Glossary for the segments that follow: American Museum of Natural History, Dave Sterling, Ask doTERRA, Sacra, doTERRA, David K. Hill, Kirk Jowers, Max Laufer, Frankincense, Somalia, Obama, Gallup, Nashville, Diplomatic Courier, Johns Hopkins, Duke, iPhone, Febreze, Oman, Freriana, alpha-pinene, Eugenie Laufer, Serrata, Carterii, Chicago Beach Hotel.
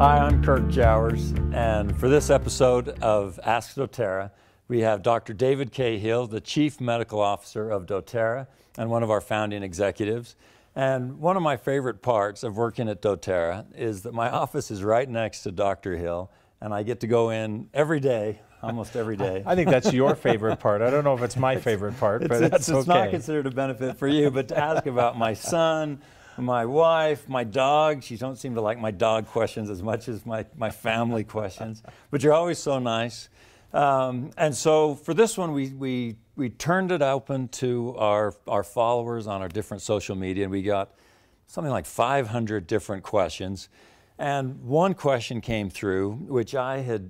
Hi, I'm Kirk Jowers, and for this episode of Ask doTERRA, we have Dr. David K. Hill, the Chief Medical Officer of doTERRA and one of our founding executives. And one of my favorite parts of working at doTERRA is that my office is right next to Dr. Hill, and I get to go in every day, almost every day. I think that's your favorite part. I don't know if it's my favorite part, but it's okay. Not considered a benefit for you, but to ask about my son, my wife, my dog. She don't seem to like my dog questions as much as my family questions, but you're always so nice. And so for this one, we turned it open to our followers on our different social media, and we got something like 500 different questions. And one question came through, which I'd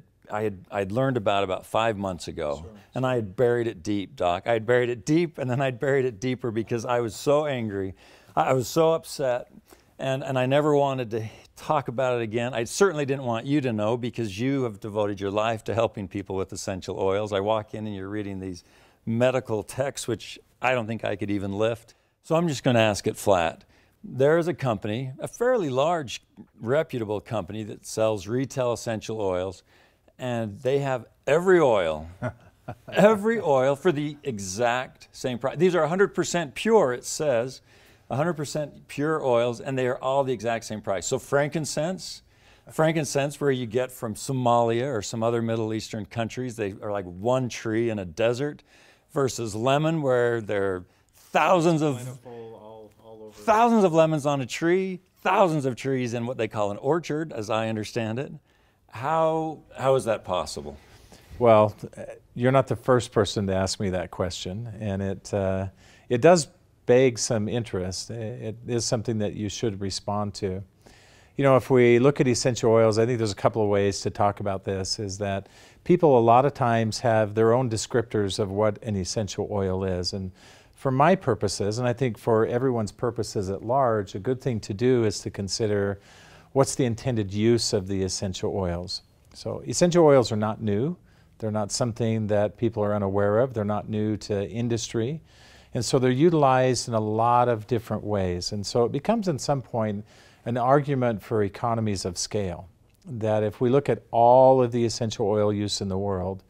learned about 5 months ago, sure. And I had buried it deep, Doc. I had buried it deep, and then I'd buried it deeper because I was so angry. I was so upset, and I never wanted to talk about it again. I certainly didn't want you to know because you have devoted your life to helping people with essential oils. I walk in and you're reading these medical texts, which I don't think I could even lift. So I'm just going to ask it flat. There is a company, a fairly large, reputable company that sells retail essential oils, and they have every oil. Every oil for the exact same price. These are 100% pure, it says. 100% pure oils, and they are all the exact same price. So frankincense, where you get from Somalia or some other Middle Eastern countries, they are like one tree in a desert, versus lemon, where there are thousands of lemons on a tree, thousands of trees in what they call an orchard, as I understand it. How is that possible? Well, you're not the first person to ask me that question, and it does beg some interest. It is something that you should respond to. You know, if we look at essential oils, I think there's a couple of ways to talk about this, is that people a lot of times have their own descriptors of what an essential oil is. And for my purposes, and I think for everyone's purposes at large, a good thing to do is to consider what's the intended use of the essential oils. So essential oils are not new. They're not something that people are unaware of. They're not new to industry. And so they're utilized in a lot of different ways. And so it becomes, at some point, an argument for economies of scale. That if we look at all of the essential oil use in the world,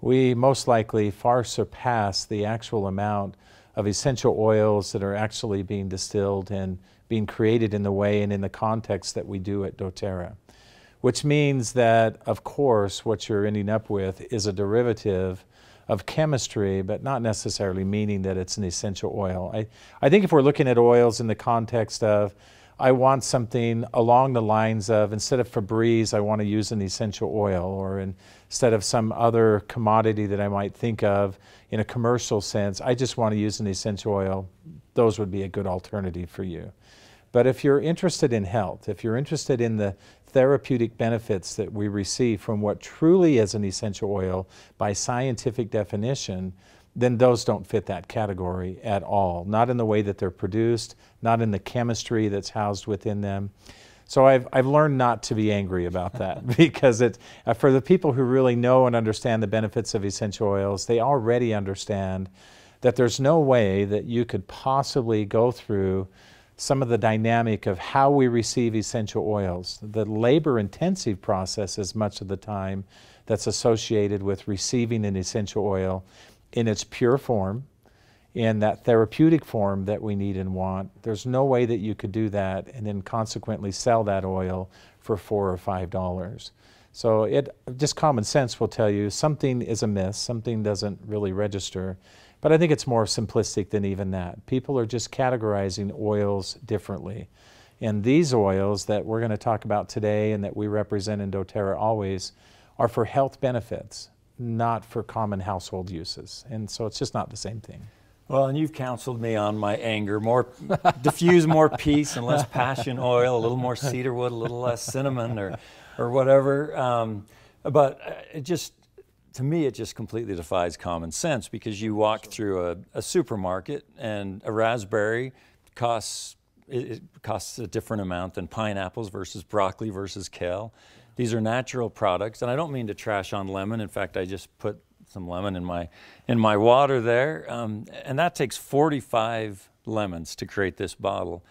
we most likely far surpass the actual amount of essential oils that are actually being distilled and being created in the way and in the context that we do at doTERRA. Which means that, of course, what you're ending up with is a derivative of chemistry, but not necessarily meaning that it's an essential oil. I think if we're looking at oils in the context of, I want something along the lines of, instead of Febreze, I want to use an essential oil, or instead of some other commodity that I might think of in a commercial sense, I just want to use an essential oil, those would be a good alternative for you. But if you're interested in health, if you're interested in the therapeutic benefits that we receive from what truly is an essential oil by scientific definition, then those don't fit that category at all. Not in the way that they're produced, not in the chemistry that's housed within them. So I've learned not to be angry about that because for the people who really know and understand the benefits of essential oils, they already understand that there's no way that you could possibly go through some of the dynamic of how we receive essential oils. The labor-intensive process is much of the time that's associated with receiving an essential oil in its pure form, in that therapeutic form that we need and want. There's no way that you could do that and then consequently sell that oil for $4 or $5. So just common sense will tell you something is amiss, something doesn't really register. But I think it's more simplistic than even that. People are just categorizing oils differently. And these oils that we're going to talk about today and that we represent in doTERRA always are for health benefits, not for common household uses. And so it's just not the same thing. Well, and you've counseled me on my anger. More diffuse more peace and less passion oil, a little more cedarwood, a little less cinnamon or whatever. But it just, to me, it just completely defies common sense because you walk through a supermarket and a raspberry costs a different amount than pineapples versus broccoli versus kale. These are natural products, and I don't mean to trash on lemon. In fact, I just put some lemon in my water there, and that takes 45 lemons to create this bottle.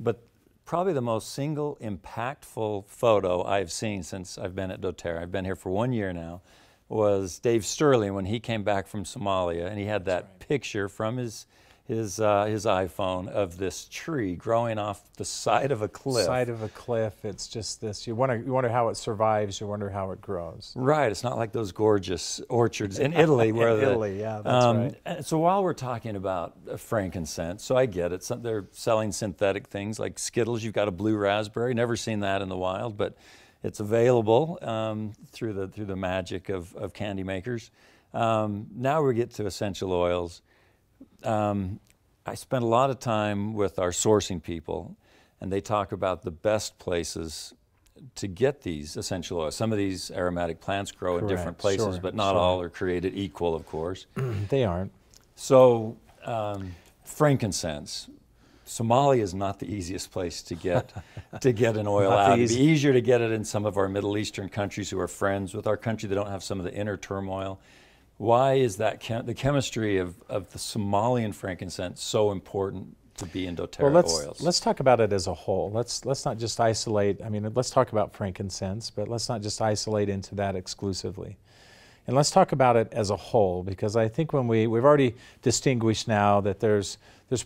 But probably the most single impactful photo I've seen since I've been at doTERRA, I've been here for 1 year now, was Dave Sterling when he came back from Somalia, and he had that picture from his iPhone of this tree growing off the side of a cliff. Side of a cliff. It's just this. You wonder how it survives. You wonder how it grows. Right. It's not like those gorgeous orchards in Italy. Where yeah, that's right. So while we're talking about frankincense, so I get it. They're selling synthetic things like Skittles. You've got a blue raspberry. Never seen that in the wild, but it's available through the magic of candy makers. Now we get to essential oils. I spent a lot of time with our sourcing people, and they talk about the best places to get these essential oils. Some of these aromatic plants grow in different places, but not all are created equal, of course. They aren't. So frankincense. Somalia is not the easiest place to get an oil out. It'd be easier to get it in some of our Middle Eastern countries who are friends with our country. They don't have some of the inner turmoil. Why is that the chemistry of the Somalian frankincense so important to be in doTERRA oils? Let's talk about it as a whole. Let's not just isolate. I mean, let's talk about frankincense, but let's not just isolate into that exclusively. And let's talk about it as a whole, because I think when we've already distinguished now that there's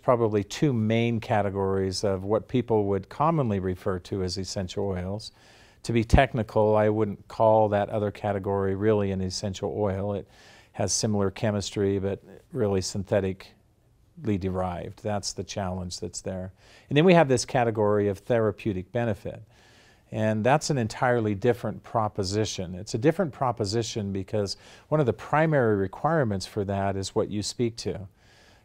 probably two main categories of what people would commonly refer to as essential oils. To be technical, I wouldn't call that other category really an essential oil. It has similar chemistry, but really synthetically derived. That's the challenge that's there. And then we have this category of therapeutic benefit. And that's an entirely different proposition. It's a different proposition because one of the primary requirements for that is what you speak to,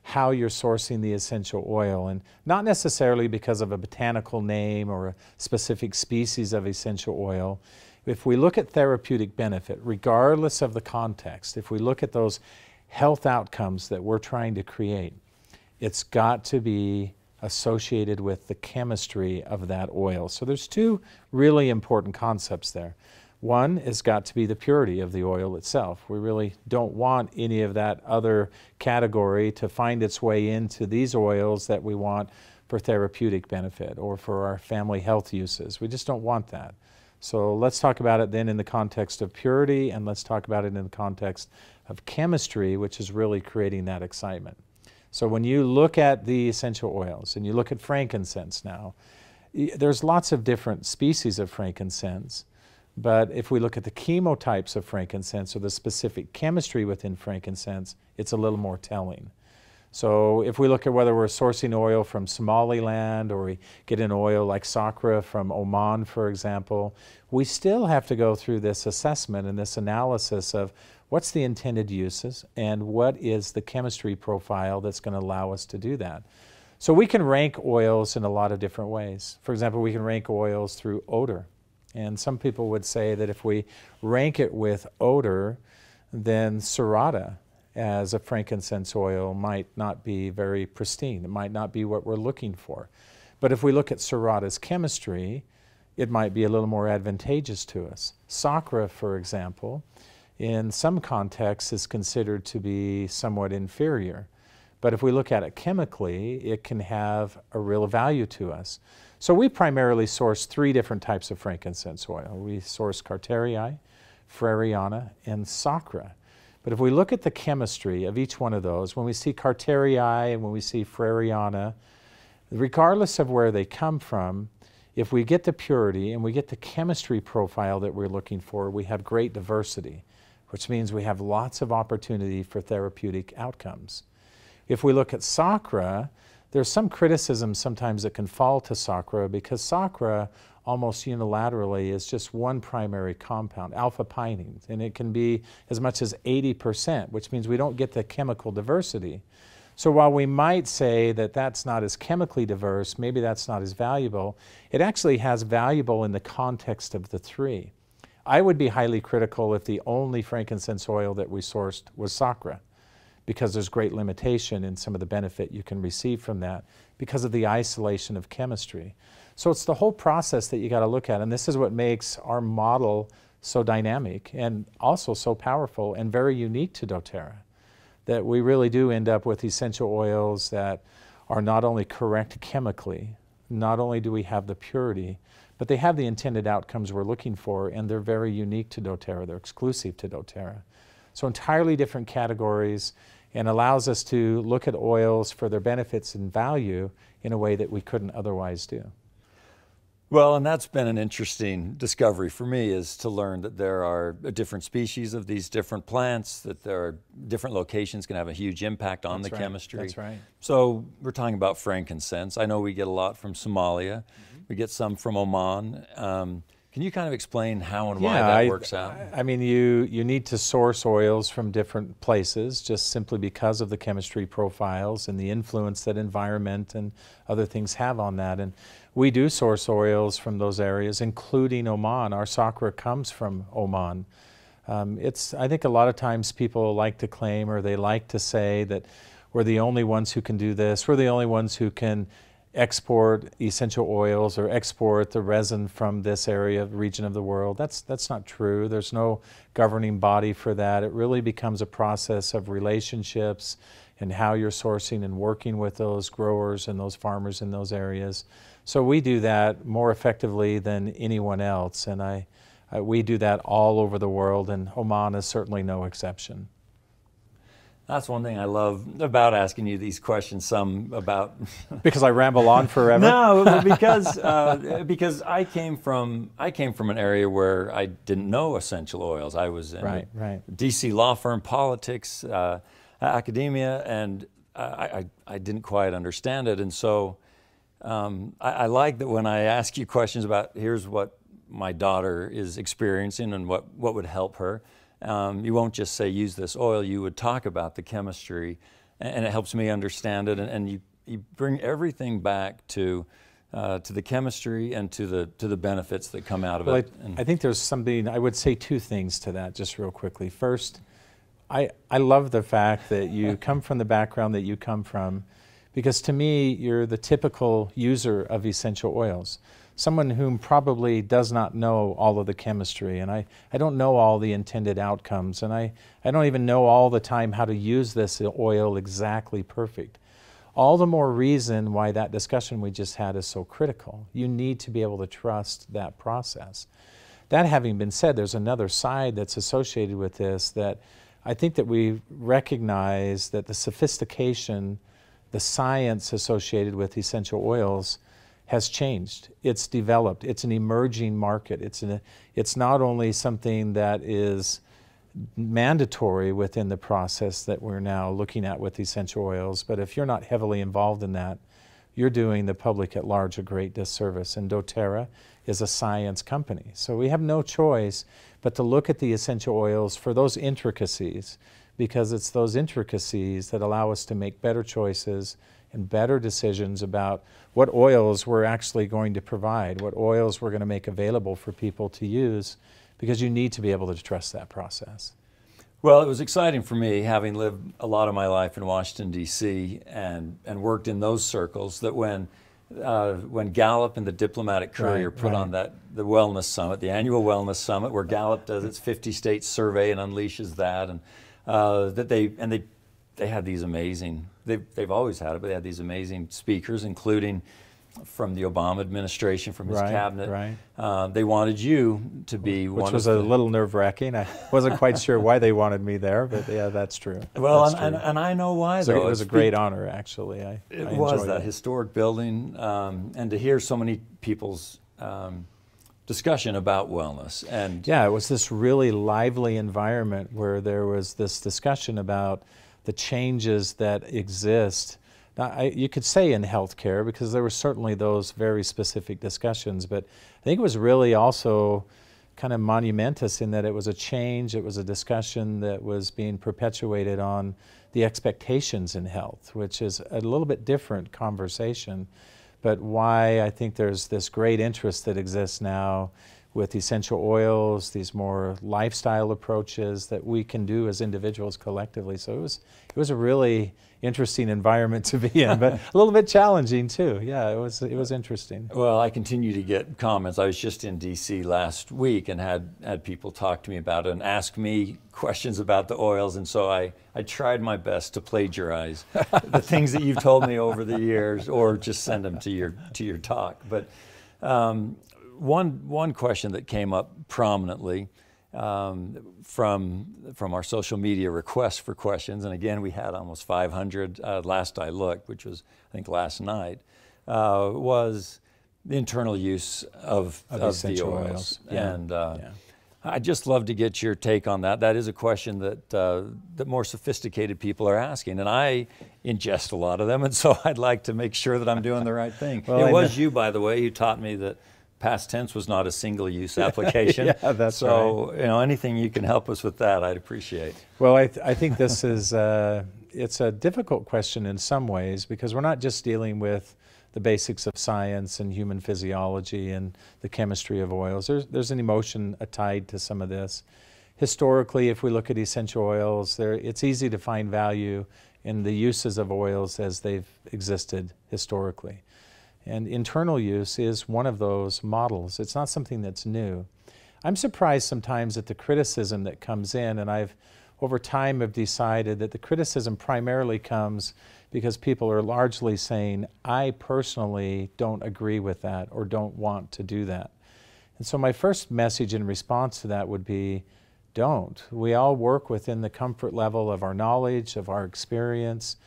how you're sourcing the essential oil. And not necessarily because of a botanical name or a specific species of essential oil. If we look at therapeutic benefit, regardless of the context, if we look at those health outcomes that we're trying to create, it's got to be associated with the chemistry of that oil. So there's two really important concepts there. One has got to be the purity of the oil itself. We really don't want any of that other category to find its way into these oils that we want for therapeutic benefit or for our family health uses. We just don't want that. So let's talk about it then in the context of purity, and let's talk about it in the context of chemistry, which is really creating that excitement. So when you look at the essential oils and you look at frankincense now, there's lots of different species of frankincense, but if we look at the chemotypes of frankincense or the specific chemistry within frankincense, it's a little more telling. So if we look at whether we're sourcing oil from Somaliland or we get an oil like Sacra from Oman, for example, we still have to go through this assessment and this analysis of what's the intended uses and what is the chemistry profile that's going to allow us to do that. So we can rank oils in a lot of different ways. For example, we can rank oils through odor. And some people would say that if we rank it with odor, then Serrata as a frankincense oil might not be very pristine. It might not be what we're looking for. But if we look at Serrata's chemistry, it might be a little more advantageous to us. Sacra, for example, in some contexts is considered to be somewhat inferior. But if we look at it chemically, it can have a real value to us. So we primarily source three different types of frankincense oil. We source Carterii, Freriana, and Sacra. But if we look at the chemistry of each one of those, when we see Carterii and when we see Freriana, regardless of where they come from, if we get the purity and we get the chemistry profile that we're looking for, we have great diversity, which means we have lots of opportunity for therapeutic outcomes. If we look at Sacra, there's some criticism sometimes that can fall to Sacra because Sacra almost unilaterally is just one primary compound, alpha-pinene, and it can be as much as 80%, which means we don't get the chemical diversity. So while we might say that that's not as chemically diverse, maybe that's not as valuable, it actually has valuable in the context of the three. I would be highly critical if the only frankincense oil that we sourced was Sacra, because there's great limitation in some of the benefit you can receive from that because of the isolation of chemistry. So it's the whole process that you got to look at, and this is what makes our model so dynamic and also so powerful and very unique to doTERRA, that we really do end up with essential oils that are not only correct chemically, not only do we have the purity, but they have the intended outcomes we're looking for, and they're very unique to doTERRA. They're exclusive to doTERRA. So entirely different categories, and allows us to look at oils for their benefits and value in a way that we couldn't otherwise do. Well, and that's been an interesting discovery for me, is to learn that there are different species of these different plants, that there are different locations can have a huge impact on the chemistry. That's right. So we're talking about frankincense. I know we get a lot from Somalia. Mm-hmm. We get some from Oman. Can you kind of explain how and why that works out? I mean, you need to source oils from different places just simply because of the chemistry profiles and the influence that environment and other things have on that. And we do source oils from those areas, including Oman. Our Sacra comes from Oman. I think a lot of times people like to claim, or they like to say, that we're the only ones who can do this. We're the only ones who can export essential oils or export the resin from this area, region of the world. That's not true. There's no governing body for that. It really becomes a process of relationships and how you're sourcing and working with those growers and those farmers in those areas. So we do that more effectively than anyone else, and we do that all over the world, and Oman is certainly no exception. That's one thing I love about asking you these questions, some about... Because I ramble on forever? No, because I came from an area where I didn't know essential oils. I was in DC law firm, politics, academia, and I didn't quite understand it. And so I like that when I ask you questions about, here's what my daughter is experiencing and what would help her, you won't just say use this oil, you would talk about the chemistry, and it helps me understand it, and you bring everything back to the chemistry and to the benefits that come out of it. I think there's something, I would say two things to that just real quickly. First, I love the fact that you come from the background that you come from, because to me you're the typical user of essential oils. Someone whom probably does not know all of the chemistry, and I don't know all the intended outcomes, and I don't even know all the time how to use this oil exactly perfect. All the more reason why that discussion we just had is so critical. You need to be able to trust that process. That having been said, there's another side that's associated with this, that I think that we recognize that the sophistication, the science associated with essential oils has changed. It's developed. It's an emerging market. It's not only something that is mandatory within the process that we're now looking at with essential oils, but if you're not heavily involved in that, you're doing the public at large a great disservice. And doTERRA is a science company. So we have no choice but to look at the essential oils for those intricacies, because it's those intricacies that allow us to make better choices and better decisions about what oils we're actually going to provide, what oils we're going to make available for people to use, because you need to be able to trust that process. Well, it was exciting for me, having lived a lot of my life in Washington, D.C., and worked in those circles, that when Gallup and the Diplomatic Courier put on the Wellness Summit, the annual Wellness Summit, where Gallup does its 50-state survey and unleashes that, and they had these amazing, they've always had it, but they had these amazing speakers, including from the Obama administration, from his cabinet. They wanted you to be one of them. Which was a little nerve-wracking. I wasn't quite sure why they wanted me there, but yeah, that's true. Well, that's true. And I know why, though. So it was a great honor, actually. I was that historic building, and to hear so many people's discussion about wellness. And yeah, it was this really lively environment where there was this discussion about the changes that exist. Now, you could say in healthcare, because there were certainly those very specific discussions, but I think it was really also kind of monumentous in that it was a change, it was a discussion that was being perpetuated on the expectations in health, which is a little bit different conversation, but why I think there's this great interest that exists now with essential oils, these more lifestyle approaches that we can do as individuals collectively. So it was a really interesting environment to be in, but a little bit challenging too. Yeah, it was interesting. Well, I continue to get comments. I was just in D.C. last week and had people talk to me about it and ask me questions about the oils, and so I tried my best to plagiarize the things that you've told me over the years, or just send them to your talk. But one question that came up prominently from our social media requests for questions, and again, we had almost 500 last I looked, which was, I think, last night, was the internal use of the oils. Yeah. And I'd just love to get your take on that. That is a question that that more sophisticated people are asking, and I ingest a lot of them, and so I'd like to make sure that I'm doing the right thing. Well, it was you, by the way, who taught me that past tense was not a single-use application. Yeah, that's right. So, you know, anything you can help us with that, I'd appreciate. Well, I think this is it's a difficult question in some ways, because we're not just dealing with the basics of science and human physiology and the chemistry of oils. There's an emotion tied to some of this. Historically, if we look at essential oils, it's easy to find value in the uses of oils as they've existed historically. And internal use is one of those models. It's not something that's new. I'm surprised sometimes at the criticism that comes in, and I've over time have decided that the criticism primarily comes because people are largely saying, I personally don't agree with that or don't want to do that. And so my first message in response to that would be, don't. We all work within the comfort level of our knowledge, of our experience,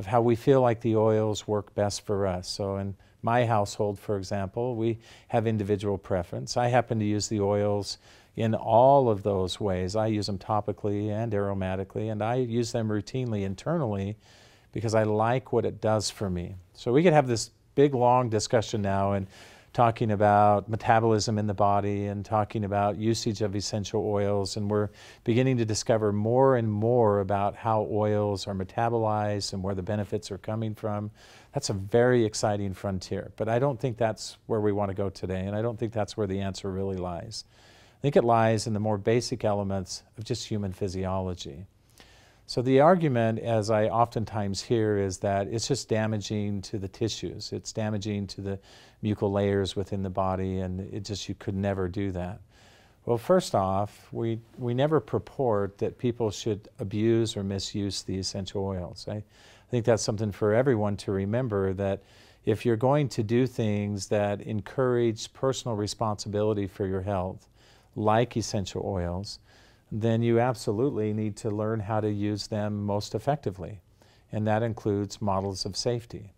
of how we feel like the oils work best for us. So in my household, for example, we have individual preference. I happen to use the oils in all of those ways. I use them topically and aromatically, and I use them routinely internally because I like what it does for me. So we could have this big, long discussion now and talking about metabolism in the body and talking about usage of essential oils, and we're beginning to discover more and more about how oils are metabolized and where the benefits are coming from. That's a very exciting frontier, but I don't think that's where we want to go today, and I don't think that's where the answer really lies. I think it lies in the more basic elements of just human physiology. So the argument, as I oftentimes hear, is that it's just damaging to the tissues. It's damaging to the mucal layers within the body, and it just, you could never do that. Well, first off, we never purport that people should abuse or misuse the essential oils. I think that's something for everyone to remember, that if you're going to do things that encourage personal responsibility for your health, like essential oils, then you absolutely need to learn how to use them most effectively. And that includes models of safety.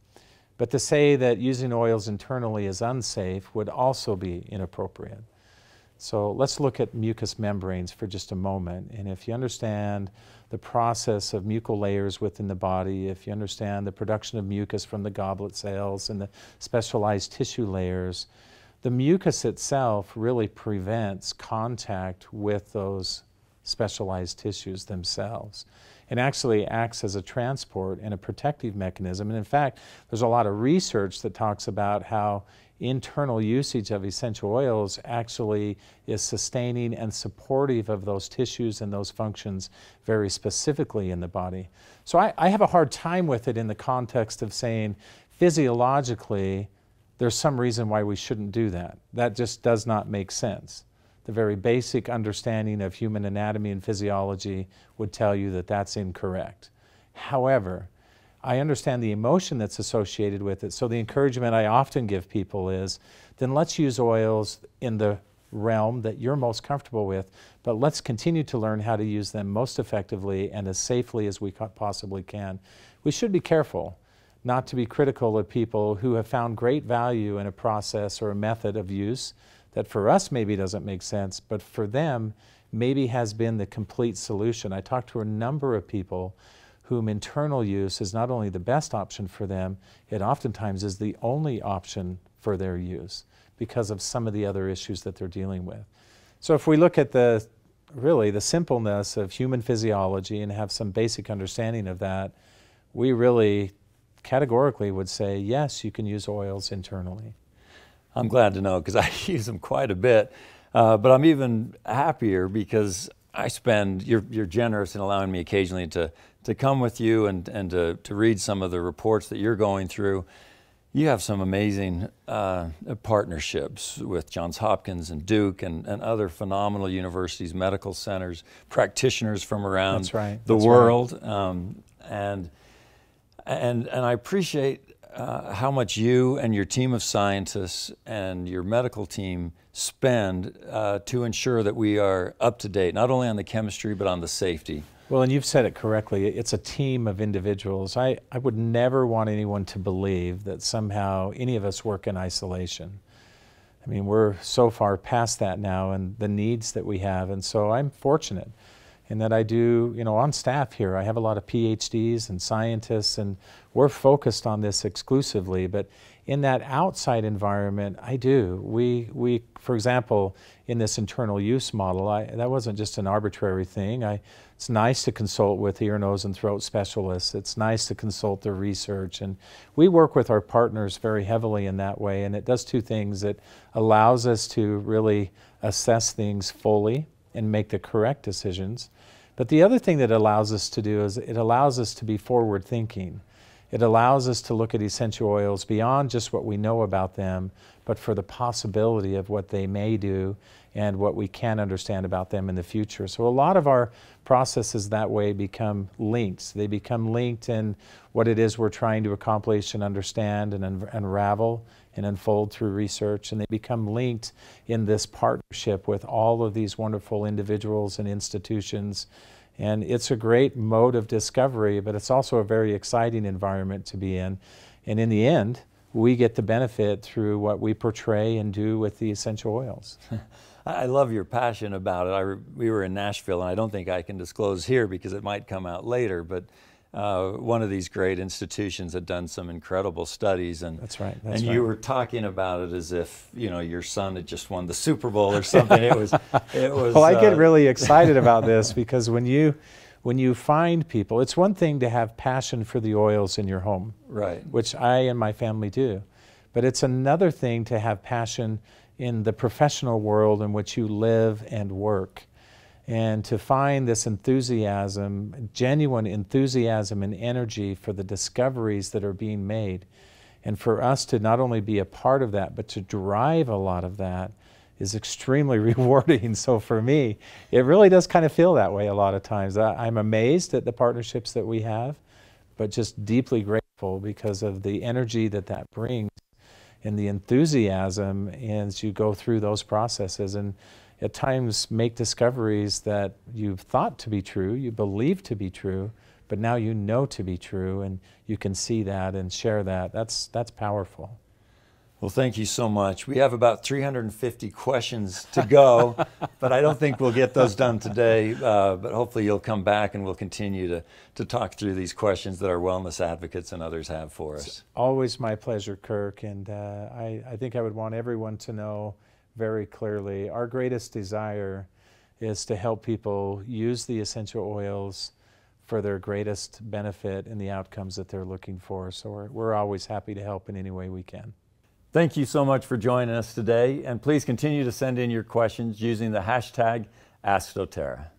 But to say that using oils internally is unsafe would also be inappropriate. So let's look at mucous membranes for just a moment. And if you understand the process of mucal layers within the body, if you understand the production of mucus from the goblet cells and the specialized tissue layers, the mucus itself really prevents contact with those specialized tissues themselves, and actually acts as a transport and a protective mechanism. And in fact, there's a lot of research that talks about how internal usage of essential oils actually is sustaining and supportive of those tissues and those functions very specifically in the body. So I have a hard time with it in the context of saying physiologically, there's some reason why we shouldn't do that. That just does not make sense. The very basic understanding of human anatomy and physiology would tell you that that's incorrect. However, I understand the emotion that's associated with it, so the encouragement I often give people is, then let's use oils in the realm that you're most comfortable with, but let's continue to learn how to use them most effectively and as safely as we possibly can. We should be careful not to be critical of people who have found great value in a process or a method of use that for us maybe doesn't make sense, but for them maybe has been the complete solution. I talked to a number of people whom internal use is not only the best option for them, it oftentimes is the only option for their use because of some of the other issues that they're dealing with. So if we look at really the simpleness of human physiology and have some basic understanding of that, we really categorically would say, yes, you can use oils internally. I'm glad to know, because I use them quite a bit. But I'm even happier because I spend, you're generous in allowing me occasionally to come with you and to read some of the reports that you're going through. You have some amazing partnerships with Johns Hopkins and Duke and other phenomenal universities, medical centers, practitioners from around the world. Right. And I appreciate how much you and your team of scientists and your medical team spend to ensure that we are up to date, not only on the chemistry, but on the safety. Well, and you've said it correctly. It's a team of individuals. I would never want anyone to believe that somehow any of us work in isolation. I mean, we're so far past that now and the needs that we have. And so I'm fortunate in that I do, you know, on staff here, I have a lot of PhDs and scientists, and we're focused on this exclusively. But in that outside environment, I do. We for example, in this internal use model, that wasn't just an arbitrary thing. It's nice to consult with ear, nose, and throat specialists. It's nice to consult their research. And we work with our partners very heavily in that way. And it does two things. It allows us to really assess things fully and make the correct decisions. But the other thing that allows us to do is it allows us to be forward thinking. It allows us to look at essential oils beyond just what we know about them, but for the possibility of what they may do and what we can understand about them in the future. So a lot of our processes that way become linked. They become linked in what it is we're trying to accomplish and understand and unravel and unfold through research, and they become linked in this partnership with all of these wonderful individuals and institutions. And it's a great mode of discovery, but it's also a very exciting environment to be in. And in the end, we get the benefit through what we portray and do with the essential oils. I love your passion about it. We were in Nashville, and I don't think I can disclose here because it might come out later, but one of these great institutions had done some incredible studies, and that's right. You were talking about it as if, you know, your son had just won the Super Bowl or something. it was. Well, I get really excited about this because when you find people, it's one thing to have passion for the oils in your home, right? Which I and my family do, but it's another thing to have passion in the professional world in which you live and work. And to find this enthusiasm, genuine enthusiasm and energy for the discoveries that are being made. And for us to not only be a part of that, but to drive a lot of that is extremely rewarding. So for me, it really does kind of feel that way a lot of times. I'm amazed at the partnerships that we have, but just deeply grateful because of the energy that that brings and the enthusiasm as you go through those processes. And at times make discoveries that you've thought to be true, you believe to be true, but now you know to be true, and you can see that and share that. That's powerful. Well, thank you so much. We have about 350 questions to go, but I don't think we'll get those done today, but hopefully you'll come back and we'll continue to talk through these questions that our wellness advocates and others have for us. It's always my pleasure, Kirk, and I think I would want everyone to know very clearly, our greatest desire is to help people use the essential oils for their greatest benefit and the outcomes that they're looking for. So we're always happy to help in any way we can. Thank you so much for joining us today, and please continue to send in your questions using the hashtag AskDoTERRA.